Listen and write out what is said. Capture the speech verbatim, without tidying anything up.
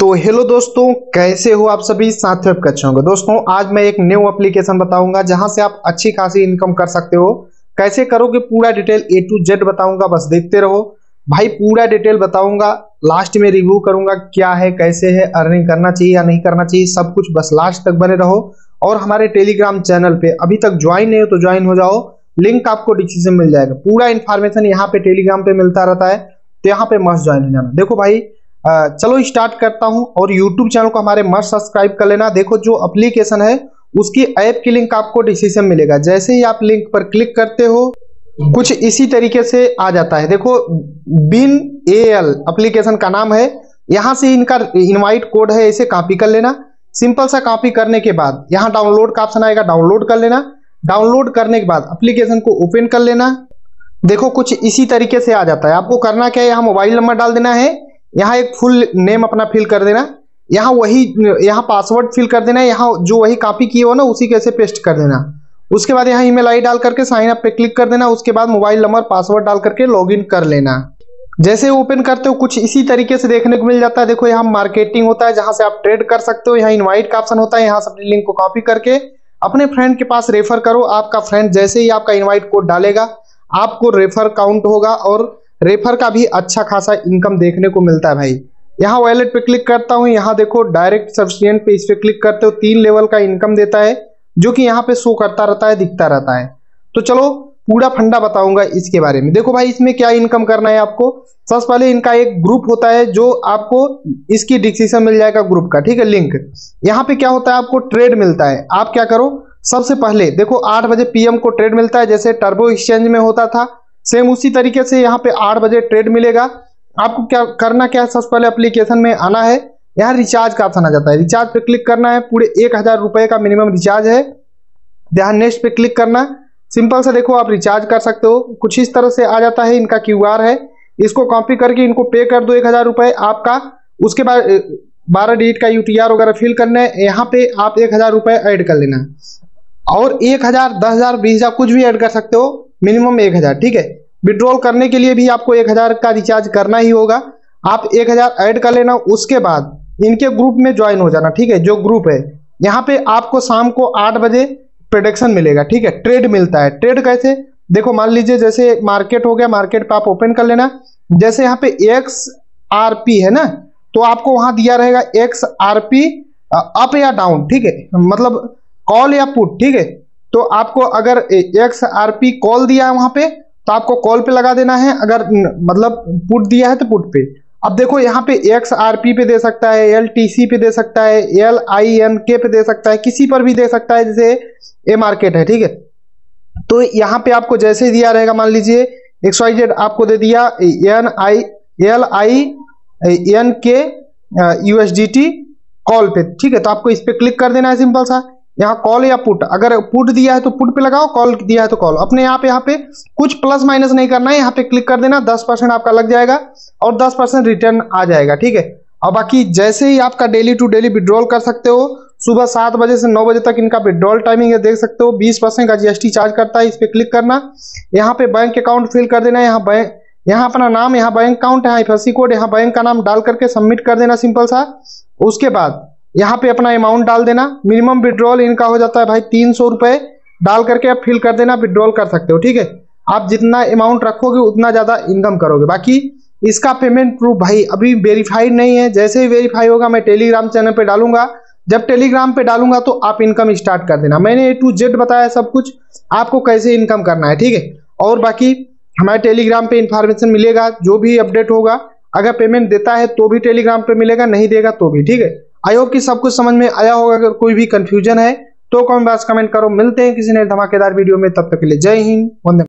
तो हेलो दोस्तों, कैसे हो आप सभी, साथ में आपका अच्छा होगा। दोस्तों आज मैं एक न्यू एप्लीकेशन बताऊंगा जहां से आप अच्छी खासी इनकम कर सकते हो। कैसे करोगे पूरा डिटेल ए टू जेड बताऊंगा, बस देखते रहो भाई। पूरा डिटेल बताऊंगा, लास्ट में रिव्यू करूंगा क्या है, कैसे है, अर्निंग करना चाहिए या नहीं करना चाहिए, सब कुछ। बस लास्ट तक बने रहो। और हमारे टेलीग्राम चैनल पे अभी तक ज्वाइन नहीं हो तो ज्वाइन हो जाओ, लिंक आपको डिस्क्रिप्शन मिल जाएगा। पूरा इन्फॉर्मेशन यहाँ पे टेलीग्राम पे मिलता रहता है, तो यहाँ पे मस्ट ज्वाइन हो जाना। देखो भाई आ, चलो स्टार्ट करता हूँ। और यूट्यूब चैनल को हमारे मस्ट सब्सक्राइब कर लेना। देखो जो एप्लीकेशन है उसकी ऐप की लिंक आपको डिस्क्रिप्शन मिलेगा। जैसे ही आप लिंक पर क्लिक करते हो कुछ इसी तरीके से आ जाता है। देखो बिन एआई एप्लीकेशन का नाम है। यहाँ से इनका इनवाइट कोड है, इसे कॉपी कर लेना। सिंपल सा कॉपी करने के बाद यहाँ डाउनलोड का ऑप्शन आएगा, डाउनलोड कर लेना। डाउनलोड करने के बाद एप्लीकेशन को ओपन कर लेना। देखो कुछ इसी तरीके से आ जाता है। आपको करना क्या है, यहाँ मोबाइल नंबर डाल देना है, यहाँ एक फुल नेम अपना फिल कर देना, यहाँ वही यहाँ पासवर्ड फिल कर देना, यहाँ जो वही कॉपी किए हो ना उसी कैसे पेस्ट कर देना। उसके बाद यहाँ ईमेल आईडी डाल करके साइन अप पे क्लिक कर देना। उसके बाद मोबाइल नंबर पासवर्ड डाल करके लॉगिन कर लेना। जैसे ओपन करते हो कुछ इसी तरीके से देखने को मिल जाता है। देखो यहाँ मार्केटिंग होता है जहाँ से आप ट्रेड कर सकते हो, यहाँ इन्वाइट का ऑप्शन होता है। यहाँ से अपनी लिंक को कॉपी करके अपने फ्रेंड के पास रेफर करो। आपका फ्रेंड जैसे ही आपका इनवाइट कोड डालेगा आपको रेफर काउंट होगा और रेफर का भी अच्छा खासा इनकम देखने को मिलता है भाई। यहाँ वॉलेट पे क्लिक करता हूँ, यहाँ देखो डायरेक्ट सब्सिडेंट पे इस पे क्लिक करते हो तीन लेवल का इनकम देता है, जो कि यहाँ पे शो करता रहता है, दिखता रहता है। तो चलो पूरा फंडा बताऊंगा इसके बारे में। देखो भाई इसमें क्या इनकम करना है आपको। सबसे पहले इनका एक ग्रुप होता है जो आपको इसकी डिस्क्रिप्शन मिल जाएगा ग्रुप का, ठीक है, लिंक। यहाँ पे क्या होता है आपको ट्रेड मिलता है। आप क्या करो, सबसे पहले देखो आठ बजे पीएम को ट्रेड मिलता है, जैसे टर्बो एक्सचेंज में होता था सेम उसी तरीके से यहाँ पे आठ बजे ट्रेड मिलेगा। आपको क्या करना क्या है, सबसे पहले एप्लीकेशन में आना है, यहाँ रिचार्ज का ऑप्शन आ जाता है, रिचार्ज पे क्लिक करना है। पूरे एक हजार रुपए का मिनिमम रिचार्ज है, यहाँ नेक्स्ट पे क्लिक करना। सिंपल से देखो आप रिचार्ज कर सकते हो, कुछ इस तरह से आ जाता है। इनका क्यू आर है, इसको कॉपी करके इनको पे कर दो एक हजार रुपए आपका। उसके बाद बारह डिजिट का यू टी आर वगैरह फिल करना है, यहाँ पे आप एक हजार रुपए ऐड कर लेना। और एक हजार दस हजार बीस हजार कुछ भी ऐड कर सकते हो, मिनिमम एक हजार, ठीक है। विड्रॉल करने के लिए भी आपको एक हजार का रिचार्ज करना ही होगा, आप एक हजार ऐड कर लेना। उसके बाद इनके ग्रुप में ज्वाइन हो जाना, ठीक है, जो ग्रुप है। यहाँ पे आपको शाम को आठ बजे प्रेडिक्शन मिलेगा, ठीक है, ट्रेड मिलता है। ट्रेड कैसे, देखो मान लीजिए जैसे मार्केट हो गया, मार्केट पे आप ओपन कर लेना। जैसे यहाँ पे एक्स आर पी है ना, तो आपको वहां दिया रहेगा एक्स आर पी अप या डाउन, ठीक है, मतलब कॉल या पुट, ठीक है। तो आपको अगर एक्स आर पी कॉल दिया है वहां पे तो आपको कॉल पे लगा देना है, अगर मतलब पुट दिया है तो पुट पे। अब देखो यहाँ पे एक्स आर पी पे दे सकता है, एल टी सी पे दे सकता है, एल आई एन के पे दे सकता है, किसी पर भी दे सकता है। जैसे ए मार्केट है, ठीक है, तो यहाँ पे आपको जैसे दिया रहेगा, मान लीजिए एक्स वाई जेड आपको दे दिया N I L I N के यूएसडीटी कॉल पे, ठीक है, तो आपको इस पे क्लिक कर देना है। सिंपल सा यहाँ कॉल या पुट, अगर पुट दिया है तो पुट पे लगाओ, कॉल दिया है तो कॉल। अपने यहाँ पे यहाँ पे कुछ प्लस माइनस नहीं करना है, यहाँ पे क्लिक कर देना। दस परसेंट आपका लग जाएगा और दस परसेंट रिटर्न आ जाएगा, ठीक है। और बाकी जैसे ही आपका डेली टू डेली विड्रॉल कर सकते हो। सुबह सात बजे से नौ बजे तक इनका विड्रॉल टाइमिंग है, देख सकते हो। बीस परसेंट का जीएसटी चार्ज करता है, इस पे क्लिक करना। यहाँ पे बैंक अकाउंट फिल कर देना, यहाँ बैंक यहाँ अपना नाम, यहाँ बैंक अकाउंट, यहाँ आईएफएससी कोड, यहाँ बैंक का नाम डाल करके सबमिट कर देना, सिंपल सा। उसके बाद यहाँ पे अपना अमाउंट डाल देना। मिनिमम विड्रॉल इनका हो जाता है भाई तीन सौ रुपए, डाल करके आप फिल कर देना, विड्रॉल कर सकते हो, ठीक है। आप जितना अमाउंट रखोगे उतना ज्यादा इनकम करोगे। बाकी इसका पेमेंट प्रूफ भाई अभी वेरीफाइड नहीं है, जैसे ही वेरीफाई होगा मैं टेलीग्राम चैनल पे डालूंगा। जब टेलीग्राम पे डालूंगा तो आप इनकम स्टार्ट कर देना। मैंने ए टू जेड बताया सब कुछ, आपको कैसे इनकम करना है, ठीक है। और बाकी हमारे टेलीग्राम पे इंफॉर्मेशन मिलेगा, जो भी अपडेट होगा। अगर पेमेंट देता है तो भी टेलीग्राम पे मिलेगा, नहीं देगा तो भी, ठीक है। आई होप कि सब कुछ समझ में आया होगा। अगर कोई भी कंफ्यूजन है तो कमेंट बॉक्स कमेंट करो। मिलते हैं किसी नए धमाकेदार वीडियो में, तब तक के लिए जय हिंद, वंदे।